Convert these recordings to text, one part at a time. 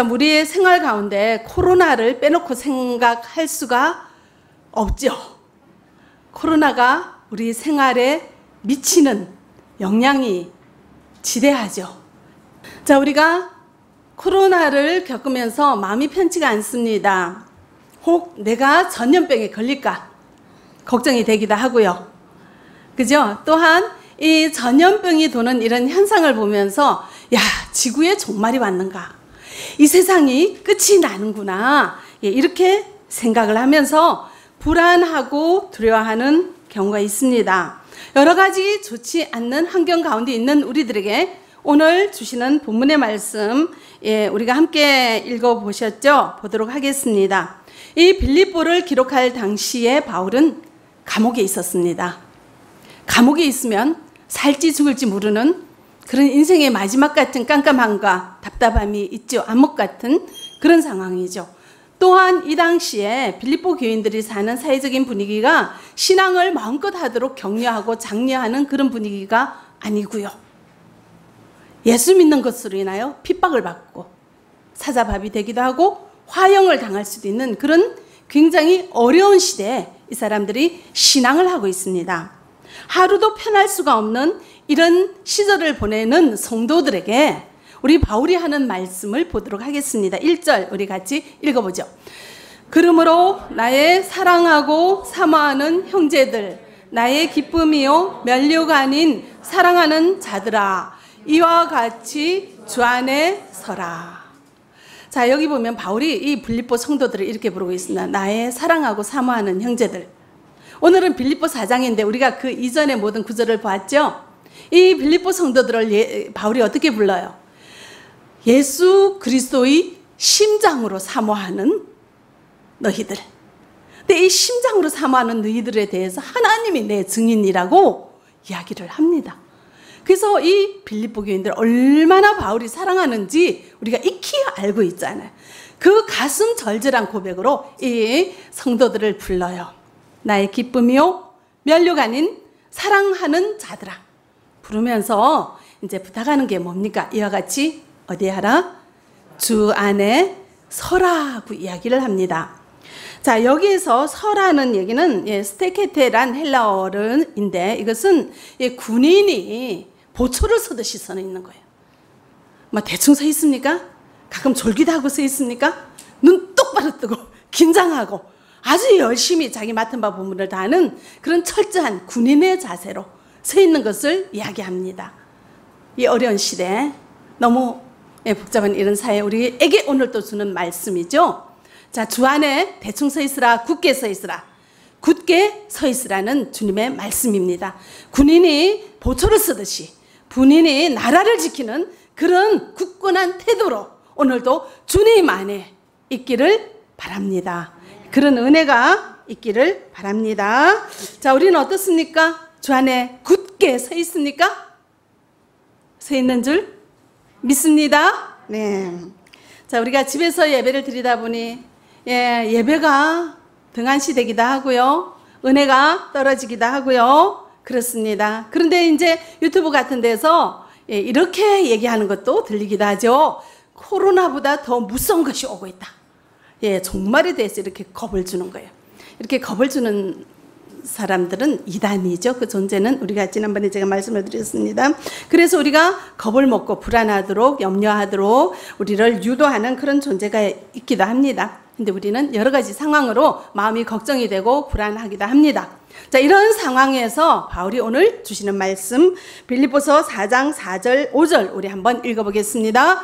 참 우리의 생활 가운데 코로나를 빼놓고 생각할 수가 없죠. 코로나가 우리 생활에 미치는 영향이 지대하죠. 자, 우리가 코로나를 겪으면서 마음이 편치가 않습니다. 혹 내가 전염병에 걸릴까 걱정이 되기도 하고요. 그죠? 또한 이 전염병이 도는 이런 현상을 보면서 야, 지구에 종말이 왔는가? 이 세상이 끝이 나는구나. 예, 이렇게 생각을 하면서 불안하고 두려워하는 경우가 있습니다. 여러 가지 좋지 않는 환경 가운데 있는 우리들에게 오늘 주시는 본문의 말씀, 예, 우리가 함께 읽어보셨죠? 보도록 하겠습니다. 이 빌립보를 기록할 당시에 바울은 감옥에 있었습니다. 감옥에 있으면 살지 죽을지 모르는 그런 인생의 마지막 같은 깜깜함과 답답함이 있죠. 안목 같은 그런 상황이죠. 또한 이 당시에 빌립보 교인들이 사는 사회적인 분위기가 신앙을 마음껏 하도록 격려하고 장려하는 그런 분위기가 아니고요. 예수 믿는 것으로 인하여 핍박을 받고 사자밥이 되기도 하고 화형을 당할 수도 있는 그런 굉장히 어려운 시대에 이 사람들이 신앙을 하고 있습니다. 하루도 편할 수가 없는 이런 시절을 보내는 성도들에게 우리 바울이 하는 말씀을 보도록 하겠습니다. 1절 우리 같이 읽어보죠. 그러므로 나의 사랑하고 사모하는 형제들, 나의 기쁨이요 면류가 아닌 사랑하는 자들아, 이와 같이 주 안에 서라. 자, 여기 보면 바울이 이 빌립보 성도들을 이렇게 부르고 있습니다. 나의 사랑하고 사모하는 형제들. 오늘은 빌립보 4장인데 우리가 그 이전의 모든 구절을 봤죠. 이 빌립보 성도들을 바울이 어떻게 불러요? 예수 그리스도의 심장으로 사모하는 너희들. 근데 이 심장으로 사모하는 너희들에 대해서 하나님이 내 증인이라고 이야기를 합니다. 그래서 이 빌립보 교인들 얼마나 바울이 사랑하는지 우리가 익히 알고 있잖아요. 그 가슴 절절한 고백으로 이 성도들을 불러요. 나의 기쁨이요 면류가 아닌 사랑하는 자들아. 부르면서 이제 부탁하는 게 뭡니까? 이와 같이 어디에 하라? 주 안에 서라고 이야기를 합니다. 자, 여기에서 서라는 얘기는 예, 스테케테란 헬라어인데 이것은 예, 군인이 보초를 서듯이 서 있는 거예요. 막 대충 서 있습니까? 가끔 졸기도 하고 서 있습니까? 눈 똑바로 뜨고 긴장하고 아주 열심히 자기 맡은 바 본분을 다하는 그런 철저한 군인의 자세로 서 있는 것을 이야기합니다. 이 어려운 시대에 너무 예, 복잡한 이런 사회 우리에게 오늘 또 주는 말씀이죠. 자, 주 안에 대충 서 있으라, 굳게 서 있으라, 굳게 서 있으라는 주님의 말씀입니다. 군인이 보초를 쓰듯이 군인이 나라를 지키는 그런 굳건한 태도로 오늘도 주님 안에 있기를 바랍니다. 그런 은혜가 있기를 바랍니다. 자, 우리는 어떻습니까? 주 안에 굳게 서 있습니까? 서 있는 줄 믿습니다. 네. 자, 우리가 집에서 예배를 드리다 보니 예, 예배가 등한시 되기도 하고요. 은혜가 떨어지기도 하고요. 그렇습니다. 그런데 이제 유튜브 같은 데서 예, 이렇게 얘기하는 것도 들리기도 하죠. 코로나보다 더 무서운 것이 오고 있다. 예, 종말에 대해서 이렇게 겁을 주는 거예요. 이렇게 겁을 주는 사람들은 이단이죠. 그 존재는 우리가 지난번에 제가 말씀을 드렸습니다. 그래서 우리가 겁을 먹고 불안하도록 염려하도록 우리를 유도하는 그런 존재가 있기도 합니다. 근데 우리는 여러 가지 상황으로 마음이 걱정이 되고 불안하기도 합니다. 자, 이런 상황에서 바울이 오늘 주시는 말씀 빌립보서 4장 4절 5절 우리 한번 읽어보겠습니다.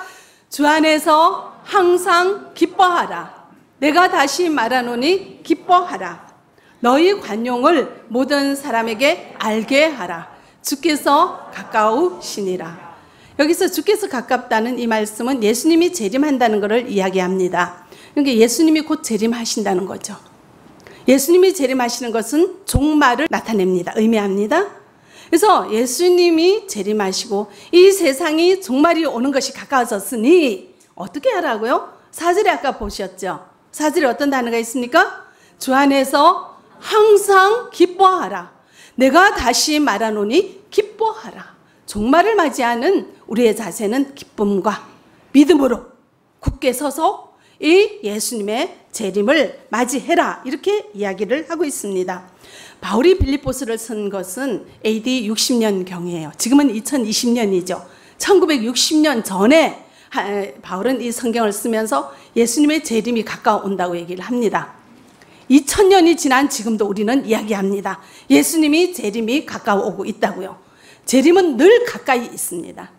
주 안에서 항상 기뻐하라. 내가 다시 말하노니 기뻐하라. 너희 관용을 모든 사람에게 알게 하라. 주께서 가까우시니라. 여기서 주께서 가깝다는 이 말씀은 예수님이 재림한다는 것을 이야기합니다. 그러니까 예수님이 곧 재림하신다는 거죠. 예수님이 재림하시는 것은 종말을 나타냅니다. 의미합니다. 그래서 예수님이 재림하시고 이 세상이 종말이 오는 것이 가까워졌으니 어떻게 하라고요? 4절에 아까 보셨죠? 4절에 어떤 단어가 있습니까? 주 안에서 항상 기뻐하라. 내가 다시 말하노니 기뻐하라. 종말을 맞이하는 우리의 자세는 기쁨과 믿음으로 굳게 서서 이 예수님의 재림을 맞이해라, 이렇게 이야기를 하고 있습니다. 바울이 빌립보서를 쓴 것은 AD 60년경이에요. 지금은 2020년이죠. 1960년 전에 바울은 이 성경을 쓰면서 예수님의 재림이 가까운다고 얘기를 합니다. 2000년이 지난 지금도 우리는 이야기합니다. 예수님이 재림이 가까워오고 있다고요. 재림은 늘 가까이 있습니다.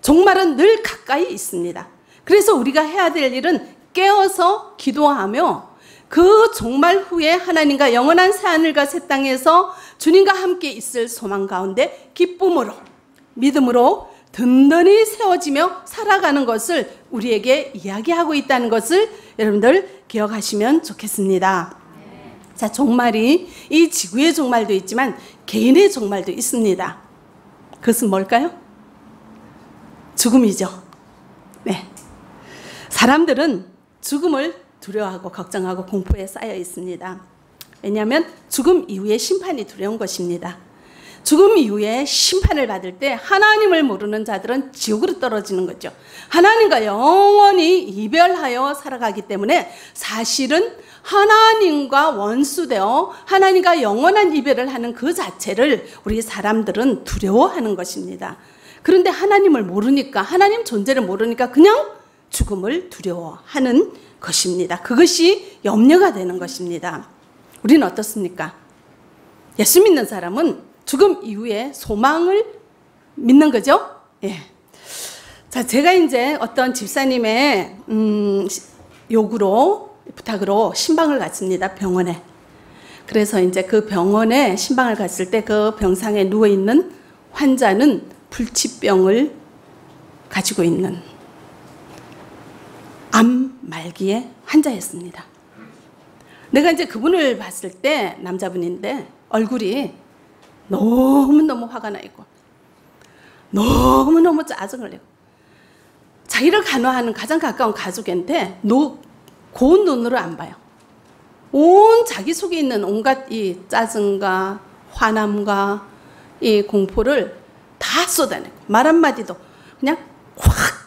종말은 늘 가까이 있습니다. 그래서 우리가 해야 될 일은 깨어서 기도하며 그 종말 후에 하나님과 영원한 새하늘과 새 땅에서 주님과 함께 있을 소망 가운데 기쁨으로, 믿음으로 든든히 세워지며 살아가는 것을 우리에게 이야기하고 있다는 것을 여러분들 기억하시면 좋겠습니다. 자, 종말이 이 지구의 종말도 있지만 개인의 종말도 있습니다. 그것은 뭘까요? 죽음이죠. 네. 사람들은 죽음을 두려워하고 걱정하고 공포에 쌓여 있습니다. 왜냐하면 죽음 이후에 심판이 두려운 것입니다. 죽음 이후에 심판을 받을 때 하나님을 모르는 자들은 지옥으로 떨어지는 거죠. 하나님과 영원히 이별하여 살아가기 때문에 사실은 하나님과 원수되어 하나님과 영원한 이별을 하는 그 자체를 우리 사람들은 두려워하는 것입니다. 그런데 하나님을 모르니까, 하나님 존재를 모르니까 그냥 죽음을 두려워하는 것입니다. 그것이 염려가 되는 것입니다. 우리는 어떻습니까? 예수 믿는 사람은 죽음 이후에 소망을 믿는 거죠. 예. 자, 제가 이제 어떤 집사님의 요구로, 부탁으로 신방을 갔습니다. 병원에. 그래서 이제 그 병원에 신방을 갔을 때 그 병상에 누워 있는 환자는 불치병을 가지고 있는 암 말기의 환자였습니다. 내가 이제 그분을 봤을 때, 남자분인데 얼굴이 너무너무 화가 나 있고 너무너무 짜증을 내고, 자기를 간호하는 가장 가까운 가족한테 고운 눈으로 안 봐요. 온 자기 속에 있는 온갖 이 짜증과 화남과 이 공포를 다 쏟아내고, 말 한마디도 그냥 확확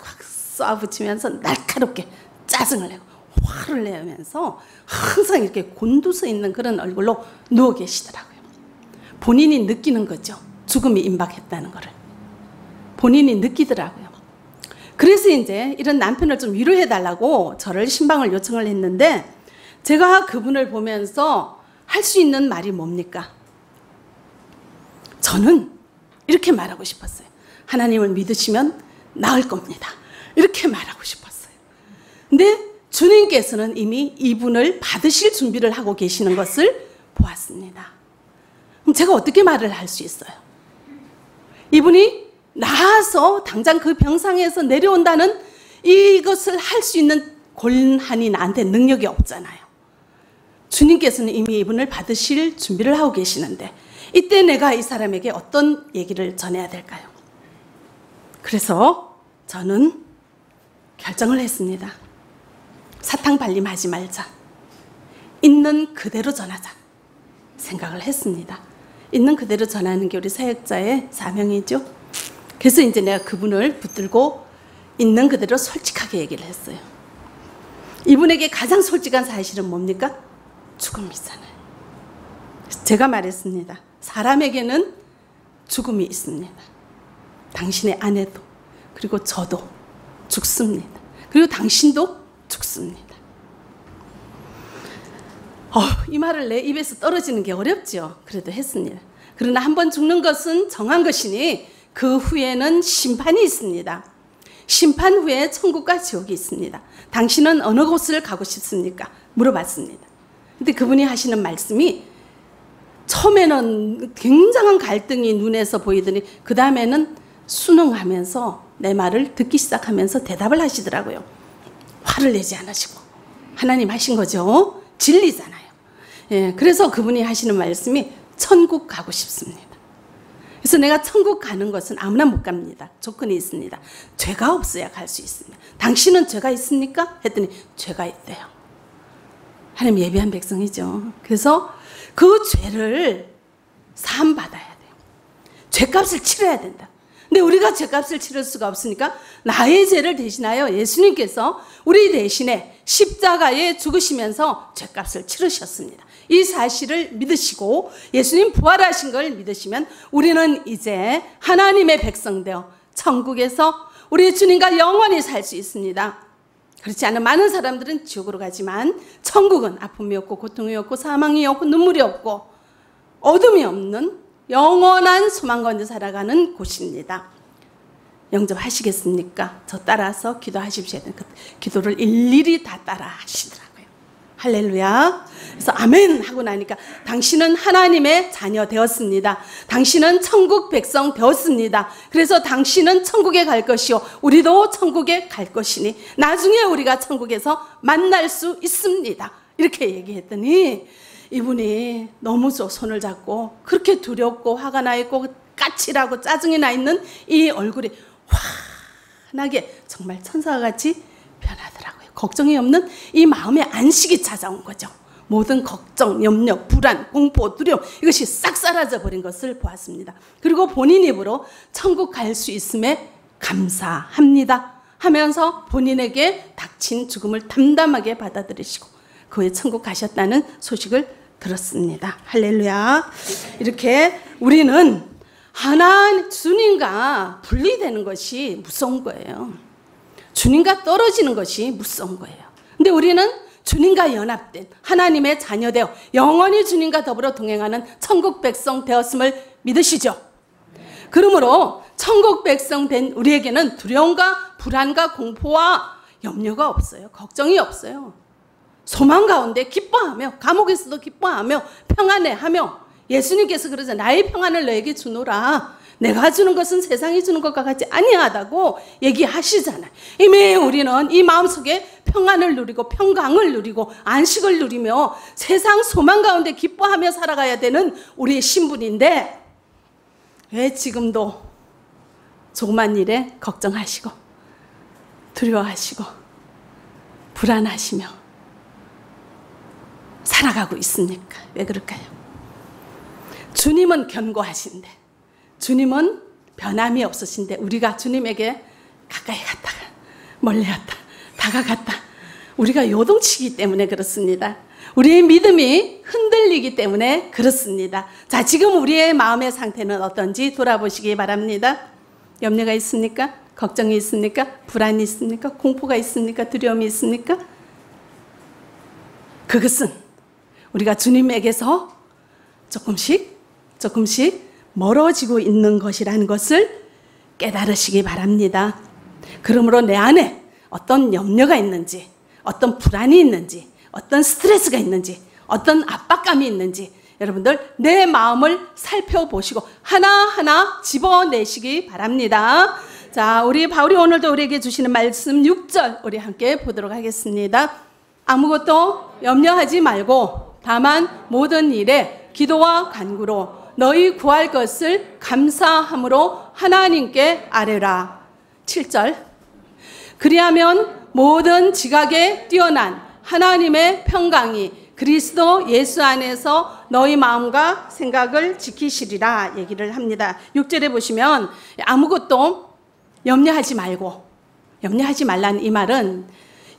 쏴붙이면서 날카롭게 짜증을 내고 화를 내면서 항상 이렇게 곤두서 있는 그런 얼굴로 누워 계시더라고요. 본인이 느끼는 거죠. 죽음이 임박했다는 거를. 본인이 느끼더라고요. 그래서 이제 이런 남편을 좀 위로해달라고 저를 신방을 요청을 했는데, 제가 그분을 보면서 할 수 있는 말이 뭡니까? 저는 이렇게 말하고 싶었어요. 하나님을 믿으시면 나을 겁니다. 이렇게 말하고 싶었어요. 근데 주님께서는 이미 이분을 받으실 준비를 하고 계시는 것을 보았습니다. 그럼 제가 어떻게 말을 할 수 있어요? 이분이 나아서 당장 그 병상에서 내려온다는 이것을 할 수 있는 권한이 나한테 능력이 없잖아요. 주님께서는 이미 이분을 받으실 준비를 하고 계시는데 이때 내가 이 사람에게 어떤 얘기를 전해야 될까요? 그래서 저는 결정을 했습니다. 사탕 발림하지 말자. 있는 그대로 전하자 생각을 했습니다. 있는 그대로 전하는 게 우리 사역자의 사명이죠. 그래서 이제 내가 그분을 붙들고 있는 그대로 솔직하게 얘기를 했어요. 이분에게 가장 솔직한 사실은 뭡니까? 죽음이잖아요. 제가 말했습니다. 사람에게는 죽음이 있습니다. 당신의 아내도, 그리고 저도 죽습니다. 그리고 당신도 죽습니다. 이 말을 내 입에서 떨어지는 게 어렵죠. 그래도 했습니다. 그러나 한 번 죽는 것은 정한 것이니 그 후에는 심판이 있습니다. 심판 후에 천국과 지옥이 있습니다. 당신은 어느 곳을 가고 싶습니까? 물어봤습니다. 근데 그분이 하시는 말씀이 처음에는 굉장한 갈등이 눈에서 보이더니 그 다음에는 순응하면서 내 말을 듣기 시작하면서 대답을 하시더라고요. 화를 내지 않으시고 하나님 하신 거죠. 진리잖아요. 예, 그래서 그분이 하시는 말씀이 천국 가고 싶습니다. 그래서 내가 천국 가는 것은 아무나 못 갑니다. 조건이 있습니다. 죄가 없어야 갈 수 있습니다. 당신은 죄가 있습니까? 했더니 죄가 있대요. 하나님 예비한 백성이죠. 그래서 그 죄를 사함받아야 돼요. 죄값을 치러야 된다. 근데 우리가 죄값을 치를 수가 없으니까 나의 죄를 대신하여 예수님께서 우리 대신에 십자가에 죽으시면서 죄값을 치르셨습니다. 이 사실을 믿으시고 예수님 부활하신 걸 믿으시면 우리는 이제 하나님의 백성되어 천국에서 우리 주님과 영원히 살 수 있습니다. 그렇지 않은 많은 사람들은 지옥으로 가지만 천국은 아픔이 없고 고통이 없고 사망이 없고 눈물이 없고 어둠이 없는 영원한 소망 가운데 살아가는 곳입니다. 영접하시겠습니까? 저 따라서 기도하십시오. 기도를 일일이 다 따라 하시더라고요. 할렐루야. 그래서 아멘 하고 나니까 당신은 하나님의 자녀 되었습니다. 당신은 천국 백성 되었습니다. 그래서 당신은 천국에 갈 것이요 우리도 천국에 갈 것이니 나중에 우리가 천국에서 만날 수 있습니다. 이렇게 얘기했더니 이분이 너무 손을 잡고 그렇게 두렵고 화가 나 있고 까칠하고 짜증이 나 있는 이 얼굴이 환하게 정말 천사같이 변하더라고요. 걱정이 없는 이 마음의 안식이 찾아온 거죠. 모든 걱정, 염려, 불안, 공포, 두려움 이것이 싹 사라져버린 것을 보았습니다. 그리고 본인 입으로 천국 갈 수 있음에 감사합니다 하면서 본인에게 닥친 죽음을 담담하게 받아들이시고 그 후에 천국 가셨다는 소식을 들었습니다. 할렐루야. 이렇게 우리는 하나님, 주님과 분리되는 것이 무서운 거예요. 주님과 떨어지는 것이 무서운 거예요. 근데 우리는 주님과 연합된 하나님의 자녀되어 영원히 주님과 더불어 동행하는 천국 백성 되었음을 믿으시죠? 그러므로 천국 백성 된 우리에게는 두려움과 불안과 공포와 염려가 없어요. 걱정이 없어요. 소망 가운데 기뻐하며 감옥에서도 기뻐하며 평안해하며 예수님께서 그러자 나의 평안을 너에게 주노라. 내가 주는 것은 세상이 주는 것과 같이 아니하다고 얘기하시잖아요. 이미 우리는 이 마음속에 평안을 누리고 평강을 누리고 안식을 누리며 세상 소망 가운데 기뻐하며 살아가야 되는 우리의 신분인데 왜 지금도 조그만 일에 걱정하시고 두려워하시고 불안하시며 살아가고 있습니까? 왜 그럴까요? 주님은 견고하신데 주님은 변함이 없으신데 우리가 주님에게 가까이 갔다가 멀리 갔다 다가갔다 우리가 요동치기 때문에 그렇습니다. 우리의 믿음이 흔들리기 때문에 그렇습니다. 자, 지금 우리의 마음의 상태는 어떤지 돌아보시기 바랍니다. 염려가 있습니까? 걱정이 있습니까? 불안이 있습니까? 공포가 있습니까? 두려움이 있습니까? 그것은 우리가 주님에게서 조금씩 멀어지고 있는 것이라는 것을 깨달으시기 바랍니다. 그러므로 내 안에 어떤 염려가 있는지, 어떤 불안이 있는지, 어떤 스트레스가 있는지, 어떤 압박감이 있는지 여러분들 내 마음을 살펴보시고 하나하나 집어내시기 바랍니다. 자, 우리 바울이 오늘도 우리에게 주시는 말씀 6절 우리 함께 보도록 하겠습니다. 아무것도 염려하지 말고 다만 모든 일에 기도와 간구로 너희 구할 것을 감사함으로 하나님께 아뢰라. 7절. 그리하면 모든 지각에 뛰어난 하나님의 평강이 그리스도 예수 안에서 너희 마음과 생각을 지키시리라 얘기를 합니다. 6절에 보시면 아무것도 염려하지 말고, 염려하지 말라는 이 말은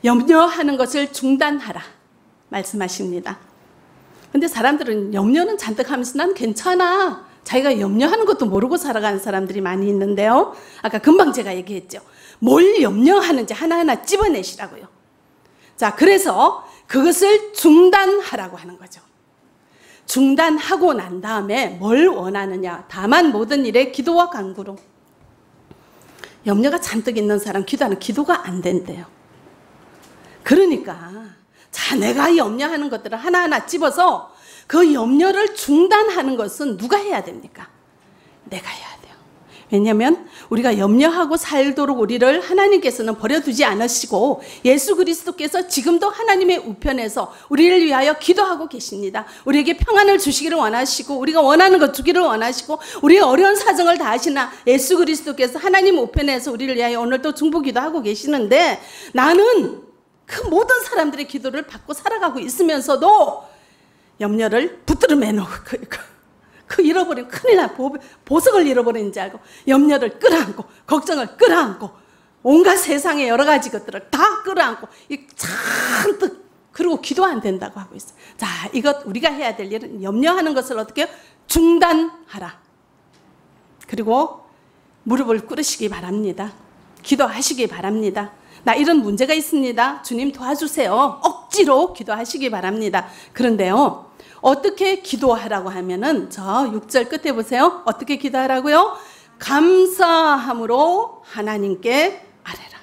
염려하는 것을 중단하라 말씀하십니다. 근데 사람들은 염려는 잔뜩 하면서 난 괜찮아. 자기가 염려하는 것도 모르고 살아가는 사람들이 많이 있는데요. 아까 금방 제가 얘기했죠. 뭘 염려하는지 하나하나 집어내시라고요. 자, 그래서 그것을 중단하라고 하는 거죠. 중단하고 난 다음에 뭘 원하느냐. 다만 모든 일에 기도와 간구로. 염려가 잔뜩 있는 사람 기도하는 기도가 안 된대요. 그러니까 자, 내가 염려하는 것들을 하나하나 집어서 그 염려를 중단하는 것은 누가 해야 됩니까? 내가 해야 돼요. 왜냐하면 우리가 염려하고 살도록 우리를 하나님께서는 버려두지 않으시고 예수 그리스도께서 지금도 하나님의 우편에서 우리를 위하여 기도하고 계십니다. 우리에게 평안을 주시기를 원하시고 우리가 원하는 것 주기를 원하시고 우리의 어려운 사정을 다 아시나 예수 그리스도께서 하나님 우편에서 우리를 위하여 오늘도 중보기도 하고 계시는데 나는 그 모든 사람들의 기도를 받고 살아가고 있으면서도 염려를 붙들어 매놓고 그 잃어버리면 큰일 나. 보석을 잃어버린 줄 알고 염려를 끌어안고 걱정을 끌어안고 온갖 세상의 여러 가지 것들을 다 끌어안고 잔뜩, 그리고 기도 안 된다고 하고 있어요. 자, 이것 우리가 해야 될 일은 염려하는 것을 어떻게 해요? 중단하라. 그리고 무릎을 꿇으시기 바랍니다. 기도하시기 바랍니다. 나 이런 문제가 있습니다. 주님 도와주세요. 억지로 기도하시기 바랍니다. 그런데요, 어떻게 기도하라고 하면은 저 6절 끝에 보세요. 어떻게 기도하라고요? 감사함으로 하나님께 아뢰라.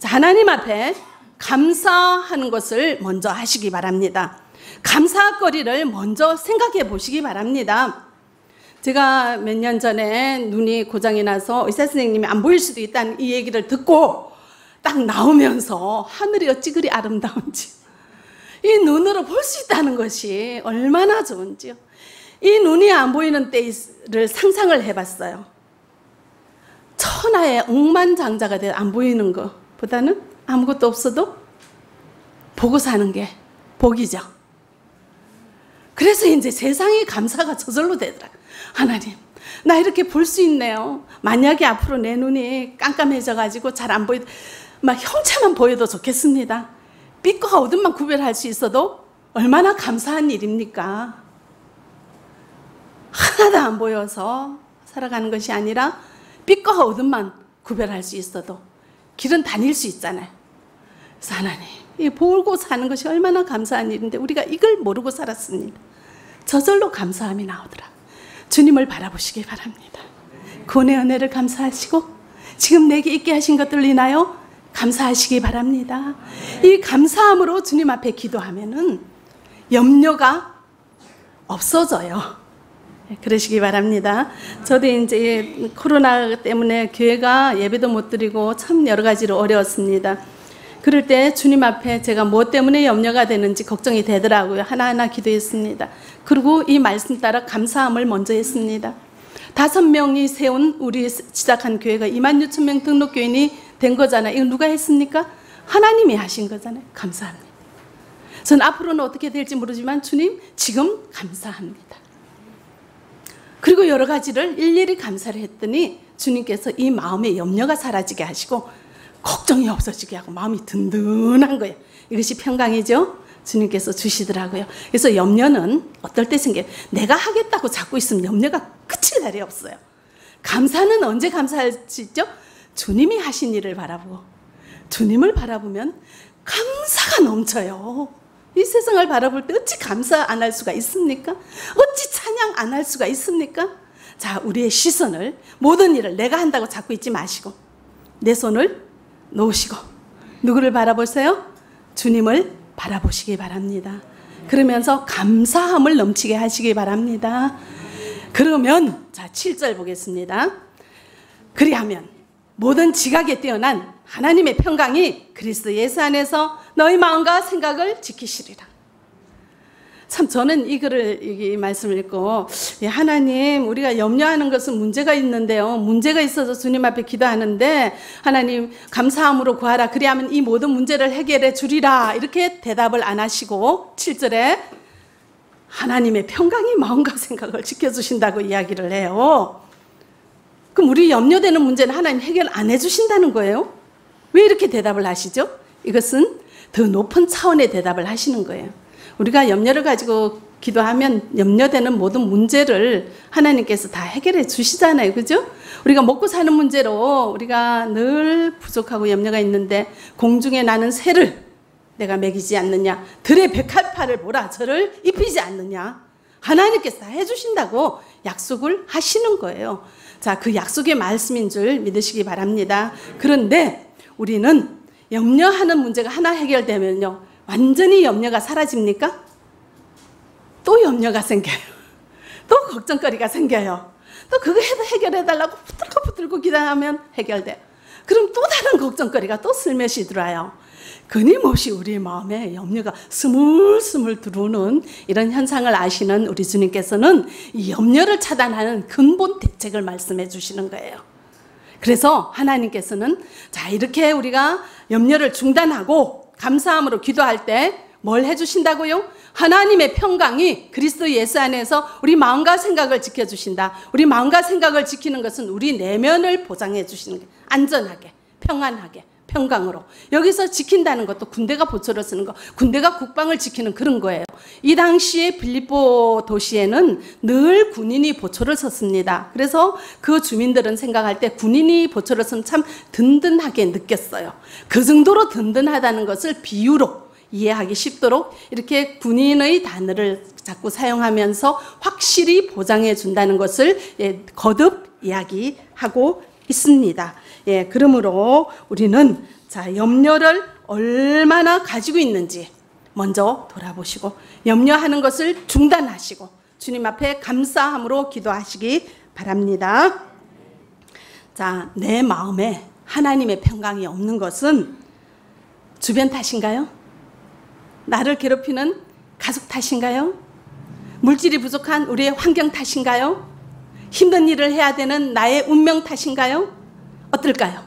자, 하나님 앞에 감사하는 것을 먼저 하시기 바랍니다. 감사거리를 먼저 생각해 보시기 바랍니다. 제가 몇 년 전에 눈이 고장이 나서 의사 선생님이 안 보일 수도 있다는 이 얘기를 듣고 딱 나오면서 하늘이 어찌 그리 아름다운지, 이 눈으로 볼 수 있다는 것이 얼마나 좋은지요. 이 눈이 안 보이는 때를 상상을 해봤어요. 천하의 억만장자가 돼 안 보이는 것보다는 아무것도 없어도 보고 사는 게 복이죠. 그래서 이제 세상에 감사가 저절로 되더라고요. 하나님, 나 이렇게 볼 수 있네요. 만약에 앞으로 내 눈이 깜깜해져가지고 잘 안 보이, 막 형체만 보여도 좋겠습니다. 빛과 어둠만 구별할 수 있어도 얼마나 감사한 일입니까? 하나도 안 보여서 살아가는 것이 아니라 빛과 어둠만 구별할 수 있어도 길은 다닐 수 있잖아요. 그래서 하나님, 이 보고 사는 것이 얼마나 감사한 일인데 우리가 이걸 모르고 살았습니다. 저절로 감사함이 나오더라. 주님을 바라보시기 바랍니다. 구원의 은혜를 감사하시고 지금 내게 있게 하신 것들로 인하여 감사하시기 바랍니다. 이 감사함으로 주님 앞에 기도하면은 염려가 없어져요. 그러시기 바랍니다. 저도 이제 코로나 때문에 교회가 예배도 못 드리고 참 여러 가지로 어려웠습니다. 그럴 때 주님 앞에 제가 뭐 때문에 염려가 되는지 걱정이 되더라고요. 하나하나 기도했습니다. 그리고 이 말씀 따라 감사함을 먼저 했습니다. 5명이 세운 우리 시작한 교회가 26,000명 등록교인이 된 거잖아요. 이거 누가 했습니까? 하나님이 하신 거잖아요. 감사합니다. 전 앞으로는 어떻게 될지 모르지만 주님 지금 감사합니다. 그리고 여러 가지를 일일이 감사를 했더니 주님께서 이 마음의 염려가 사라지게 하시고 걱정이 없어지게 하고 마음이 든든한 거예요. 이것이 평강이죠. 주님께서 주시더라고요. 그래서 염려는 어떨 때 생겨요? 내가 하겠다고 잡고 있으면 염려가 끝일 날이 없어요. 감사는 언제 감사할 수 있죠? 주님이 하신 일을 바라보고, 주님을 바라보면 감사가 넘쳐요. 이 세상을 바라볼 때 어찌 감사 안 할 수가 있습니까? 어찌 찬양 안 할 수가 있습니까? 자, 우리의 시선을, 모든 일을 내가 한다고 잡고 있지 마시고 내 손을 놓으시고 누구를 바라보세요? 주님을 바라보시기 바랍니다. 그러면서 감사함을 넘치게 하시기 바랍니다. 그러면 자, 7절 보겠습니다. 그리하면 모든 지각에 뛰어난 하나님의 평강이 그리스도 예수 안에서 너희 마음과 생각을 지키시리라. 참 저는 이 글을, 이 말씀을 읽고, 예, 하나님, 우리가 염려하는 것은 문제가 있는데요, 문제가 있어서 주님 앞에 기도하는데 하나님 감사함으로 구하라, 그리하면 이 모든 문제를 해결해 주리라, 이렇게 대답을 안 하시고 7절에 하나님의 평강이 마음과 생각을 지켜주신다고 이야기를 해요. 그럼 우리 염려되는 문제는 하나님 해결 안 해주신다는 거예요? 왜 이렇게 대답을 하시죠? 이것은 더 높은 차원의 대답을 하시는 거예요. 우리가 염려를 가지고 기도하면 염려되는 모든 문제를 하나님께서 다 해결해 주시잖아요. 그죠? 우리가 먹고 사는 문제로 우리가 늘 부족하고 염려가 있는데, 공중에 나는 새를 내가 먹이지 않느냐, 들의 백합화를 보라, 저를 입히지 않느냐, 하나님께서 다 해주신다고 약속을 하시는 거예요. 자, 그 약속의 말씀인 줄 믿으시기 바랍니다. 그런데 우리는 염려하는 문제가 하나 해결되면요, 완전히 염려가 사라집니까? 또 염려가 생겨요. 또 걱정거리가 생겨요. 또 그거 해결해달라고 부들고 기다리면 해결돼요. 그럼 또 다른 걱정거리가 또 슬며시 들어와요. 끊임없이 우리의 마음에 염려가 스물스물 들어오는 이런 현상을 아시는 우리 주님께서는 이 염려를 차단하는 근본 대책을 말씀해 주시는 거예요. 그래서 하나님께서는 자, 이렇게 우리가 염려를 중단하고 감사함으로 기도할 때 뭘 해주신다고요? 하나님의 평강이 그리스도 예수 안에서 우리 마음과 생각을 지켜주신다. 우리 마음과 생각을 지키는 것은 우리 내면을 보장해 주시는 게 안전하게, 평안하게, 평강으로. 여기서 지킨다는 것도 군대가 보초를 쓰는 거, 군대가 국방을 지키는 그런 거예요. 이 당시에 빌립보 도시에는 늘 군인이 보초를 섰습니다. 그래서 그 주민들은 생각할 때 군인이 보초를 쓰면 참 든든하게 느꼈어요. 그 정도로 든든하다는 것을 비유로 이해하기 쉽도록 이렇게 군인의 단어를 자꾸 사용하면서 확실히 보장해 준다는 것을 거듭 이야기하고 있습니다. 예, 그러므로 우리는 자, 염려를 얼마나 가지고 있는지 먼저 돌아보시고 염려하는 것을 중단하시고 주님 앞에 감사함으로 기도하시기 바랍니다. 자, 내 마음에 하나님의 평강이 없는 것은 주변 탓인가요? 나를 괴롭히는 가족 탓인가요? 물질이 부족한 우리의 환경 탓인가요? 힘든 일을 해야 되는 나의 운명 탓인가요? 어떨까요?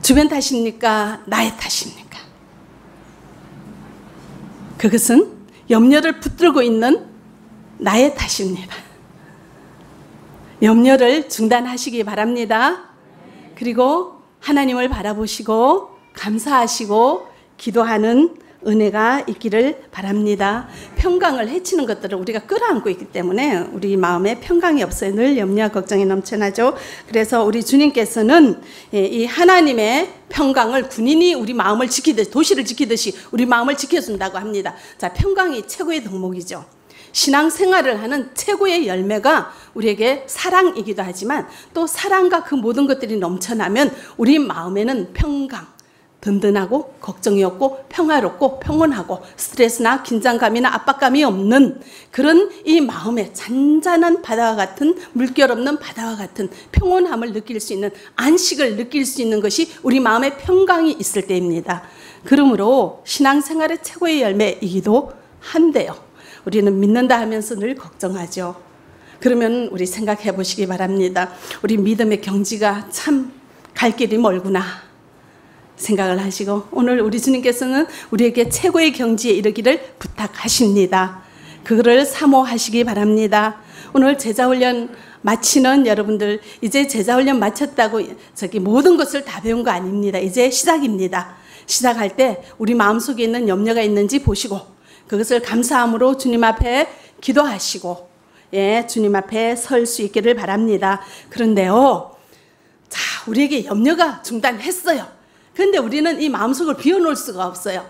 주변 탓입니까? 나의 탓입니까? 그것은 염려를 붙들고 있는 나의 탓입니다. 염려를 중단하시기 바랍니다. 그리고 하나님을 바라보시고 감사하시고 기도하는 은혜가 있기를 바랍니다. 평강을 해치는 것들을 우리가 끌어안고 있기 때문에 우리 마음에 평강이 없어요. 늘 염려와 걱정이 넘쳐나죠. 그래서 우리 주님께서는 이 하나님의 평강을 군인이 우리 마음을 지키듯이, 도시를 지키듯이 우리 마음을 지켜준다고 합니다. 자, 평강이 최고의 덕목이죠. 신앙생활을 하는 최고의 열매가 우리에게 사랑이기도 하지만 또 사랑과 그 모든 것들이 넘쳐나면 우리 마음에는 평강, 든든하고 걱정이 없고 평화롭고 평온하고 스트레스나 긴장감이나 압박감이 없는 그런 이 마음의 잔잔한 바다와 같은 물결 없는 바다와 같은 평온함을 느낄 수 있는 안식을 느낄 수 있는 것이 우리 마음의 평강이 있을 때입니다. 그러므로 신앙생활의 최고의 열매이기도 한데요. 우리는 믿는다 하면서 늘 걱정하죠. 그러면 우리 생각해 보시기 바랍니다. 우리 믿음의 경지가 참 갈 길이 멀구나 생각을 하시고 오늘 우리 주님께서는 우리에게 최고의 경지에 이르기를 부탁하십니다. 그거를 사모하시기 바랍니다. 오늘 제자훈련 마치는 여러분들, 이제 제자훈련 마쳤다고 저기 모든 것을 다 배운 거 아닙니다. 이제 시작입니다. 시작할 때 우리 마음속에 있는 염려가 있는지 보시고 그것을 감사함으로 주님 앞에 기도하시고 예, 주님 앞에 설 수 있기를 바랍니다. 그런데요, 자, 우리에게 염려가 중단했어요. 근데 우리는 이 마음속을 비워놓을 수가 없어요.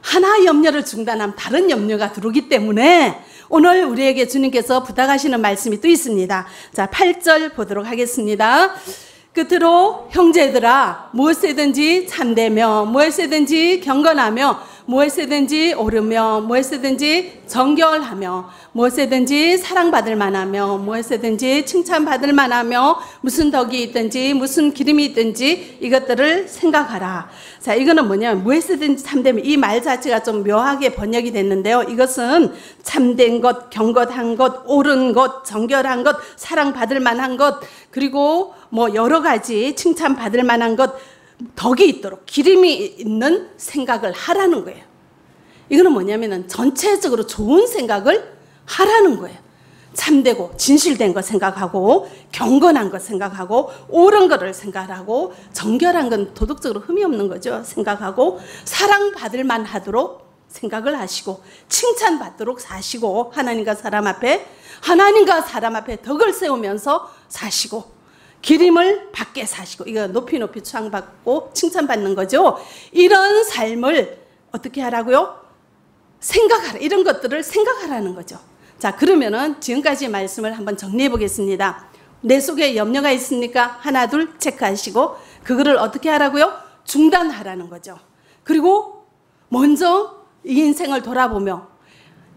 하나 염려를 중단하면 다른 염려가 들어오기 때문에 오늘 우리에게 주님께서 부탁하시는 말씀이 또 있습니다. 자, 8절 보도록 하겠습니다. 끝으로 형제들아, 무엇에든지 참되며 무엇에든지 경건하며 무엇에든지 오르며 무엇에든지 정결하며 무엇에든지 사랑받을 만하며 무엇에든지 칭찬받을 만하며 무슨 덕이 있든지 무슨 기름이 있든지 이것들을 생각하라. 자, 이거는 뭐냐면 무엇에든지 참되면 이 말 자체가 좀 묘하게 번역이 됐는데요. 이것은 참된 것, 경건한 것, 옳은 것, 정결한 것, 사랑받을 만한 것, 그리고 뭐 여러 가지 칭찬받을 만한 것, 덕이 있도록 기름이 있는 생각을 하라는 거예요. 이거는 뭐냐면은 전체적으로 좋은 생각을 하라는 거예요. 참되고 진실된 거 생각하고 경건한 거 생각하고 옳은 거를 생각하고 정결한 건 도덕적으로 흠이 없는 거죠. 생각하고 사랑받을 만하도록 생각을 하시고 칭찬받도록 사시고 하나님과 사람 앞에 덕을 세우면서 사시고 기름을 받게 사시고, 이거 높이 추앙받고 칭찬받는 거죠. 이런 삶을 어떻게 하라고요? 생각하라. 이런 것들을 생각하라는 거죠. 자, 그러면은 지금까지 말씀을 한번 정리해 보겠습니다. 내 속에 염려가 있습니까? 하나 둘 체크하시고 그거를 어떻게 하라고요? 중단하라는 거죠. 그리고 먼저 이 인생을 돌아보며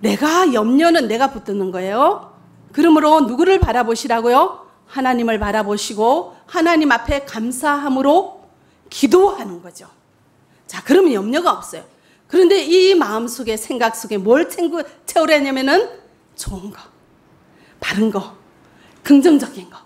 내가 염려는 내가 붙드는 거예요. 그러므로 누구를 바라보시라고요? 하나님을 바라보시고 하나님 앞에 감사함으로 기도하는 거죠. 자, 그러면 염려가 없어요. 그런데 이 마음속에 생각 속에 뭘 채우려냐면은 좋은 거, 바른 거, 긍정적인 거,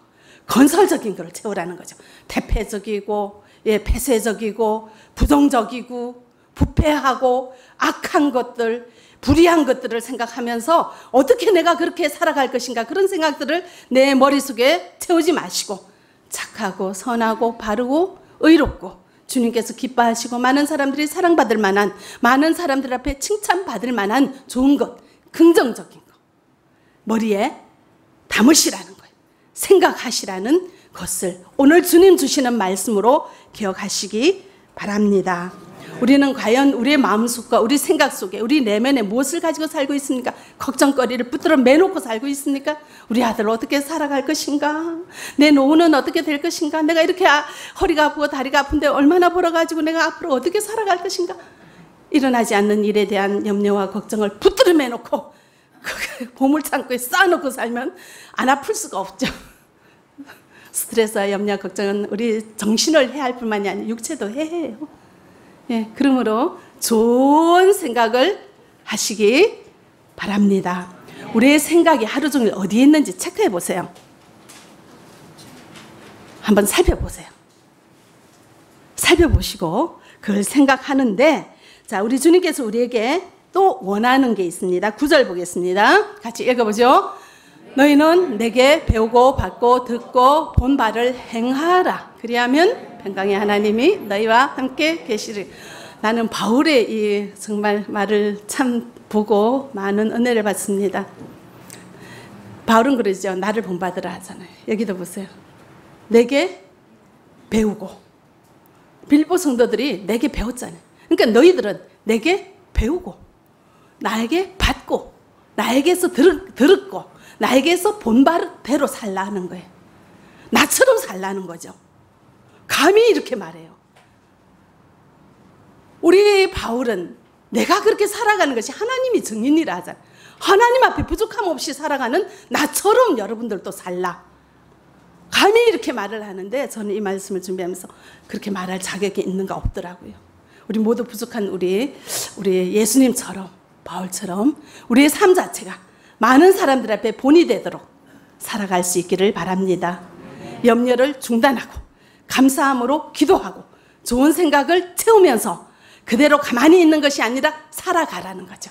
건설적인 거를 채우라는 거죠. 대패적이고 예, 폐쇄적이고 부정적이고 부패하고 악한 것들, 불의한 것들을 생각하면서 어떻게 내가 그렇게 살아갈 것인가, 그런 생각들을 내 머릿속에 채우지 마시고 착하고 선하고 바르고 의롭고 주님께서 기뻐하시고 많은 사람들이 사랑받을 만한, 많은 사람들 앞에 칭찬받을 만한 좋은 것, 긍정적인 것 머리에 담으시라는 거예요. 생각하시라는 것을 오늘 주님 주시는 말씀으로 기억하시기 바랍니다. 우리는 과연 우리의 마음속과 우리 생각 속에 우리 내면에 무엇을 가지고 살고 있습니까? 걱정거리를 붙들어 매놓고 살고 있습니까? 우리 아들 어떻게 살아갈 것인가? 내 노후는 어떻게 될 것인가? 내가 이렇게 허리가 아프고 다리가 아픈데 얼마나 벌어가지고 내가 앞으로 어떻게 살아갈 것인가? 일어나지 않는 일에 대한 염려와 걱정을 붙들어 매놓고 보물창고에 쌓아놓고 살면 안 아플 수가 없죠. 스트레스와 염려, 걱정은 우리 정신을 해야 할 뿐만이 아니라 육체도 해요. 예, 그러므로 좋은 생각을 하시기 바랍니다. 우리의 생각이 하루 종일 어디에 있는지 체크해 보세요. 한번 살펴보세요. 살펴보시고 그걸 생각하는데, 자, 우리 주님께서 우리에게 또 원하는 게 있습니다. 9절 보겠습니다. 같이 읽어보죠. 너희는 내게 배우고 받고 듣고 본 바를 행하라. 그리하면 평강의 하나님이 너희와 함께 계시리. 나는 바울의 이 정말 말을 참 보고 많은 은혜를 받습니다. 바울은 그러죠. 나를 본받으라 하잖아요. 여기도 보세요. 내게 배우고. 빌립보 성도들이 내게 배웠잖아요. 그러니까 너희들은 내게 배우고, 나에게 받고, 나에게서 들었고, 나에게서 본바대로 살라는 거예요. 나처럼 살라는 거죠. 감히 이렇게 말해요. 우리 바울은 내가 그렇게 살아가는 것이 하나님이 증인이라 하잖아요. 하나님 앞에 부족함 없이 살아가는 나처럼 여러분들도 살라. 감히 이렇게 말을 하는데, 저는 이 말씀을 준비하면서 그렇게 말할 자격이 있는가 없더라고요. 우리 모두 부족한 우리 예수님처럼, 바울처럼 우리의 삶 자체가 많은 사람들 앞에 본이 되도록 살아갈 수 있기를 바랍니다. 염려를 중단하고 감사함으로 기도하고 좋은 생각을 채우면서 그대로 가만히 있는 것이 아니라 살아가라는 거죠.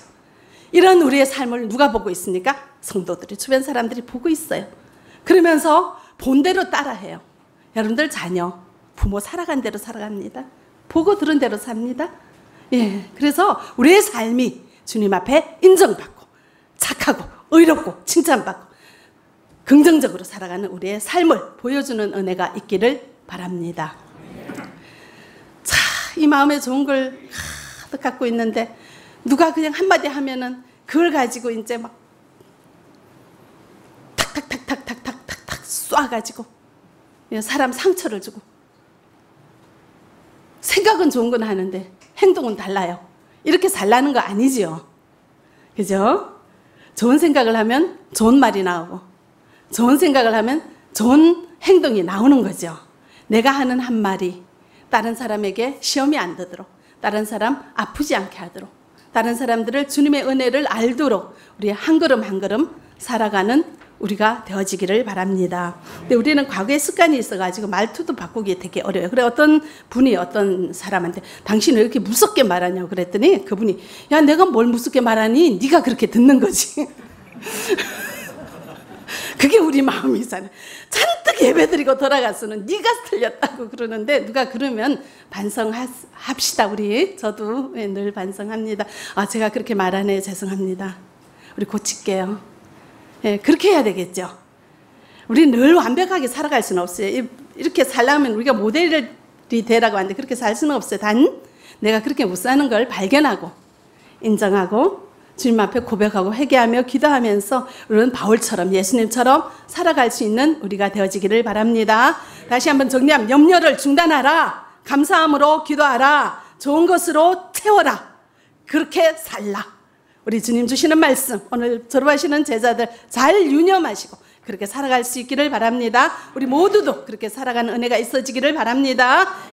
이런 우리의 삶을 누가 보고 있습니까? 성도들이, 주변 사람들이 보고 있어요. 그러면서 본대로 따라해요. 여러분들 자녀, 부모 살아간 대로 살아갑니다. 보고 들은 대로 삽니다. 예, 그래서 우리의 삶이 주님 앞에 인정받고 착하고 의롭고 칭찬받고 긍정적으로 살아가는 우리의 삶을 보여주는 은혜가 있기를 바랍니다. 자, 이 마음에 좋은 걸 가득 갖고 있는데 누가 그냥 한마디 하면은 그걸 가지고 이제 막 탁탁탁탁탁탁탁탁 쏴가지고 사람 상처를 주고. 생각은 좋은 건 하는데 행동은 달라요. 이렇게 살라는 거 아니지요. 그죠? 좋은 생각을 하면 좋은 말이 나오고, 좋은 생각을 하면 좋은 행동이 나오는 거죠. 내가 하는 한 말이 다른 사람에게 시험이 안 되도록, 다른 사람 아프지 않게 하도록, 다른 사람들을 주님의 은혜를 알도록 우리 한 걸음 한 걸음 살아가는 우리가 되어지기를 바랍니다. 근데 우리는 과거의 습관이 있어가지고 말투도 바꾸기 되게 어려워요. 그래, 어떤 분이 어떤 사람한테 당신 왜 이렇게 무섭게 말하냐고 그랬더니 그분이, 야, 내가 뭘 무섭게 말하니? 네가 그렇게 듣는 거지. 그게 우리 마음이잖아요. 잔뜩 예배드리고 돌아갔으면 네가 틀렸다고 그러는데, 누가 그러면 반성합시다. 우리, 저도 늘 반성합니다. 아, 제가 그렇게 말하네, 죄송합니다. 우리 고칠게요. 예, 그렇게 해야 되겠죠. 우리 늘 완벽하게 살아갈 수는 없어요. 이렇게 살려면 우리가 모델이 되라고 하는데 그렇게 살 수는 없어요. 단, 내가 그렇게 못 사는 걸 발견하고 인정하고 주님 앞에 고백하고 회개하며 기도하면서 우리는 바울처럼, 예수님처럼 살아갈 수 있는 우리가 되어지기를 바랍니다. 다시 한번 정리하면, 염려를 중단하라. 감사함으로 기도하라. 좋은 것으로 채워라. 그렇게 살라. 우리 주님 주시는 말씀, 오늘 졸업하시는 제자들 잘 유념하시고 그렇게 살아갈 수 있기를 바랍니다. 우리 모두도 그렇게 살아가는 은혜가 있어지기를 바랍니다.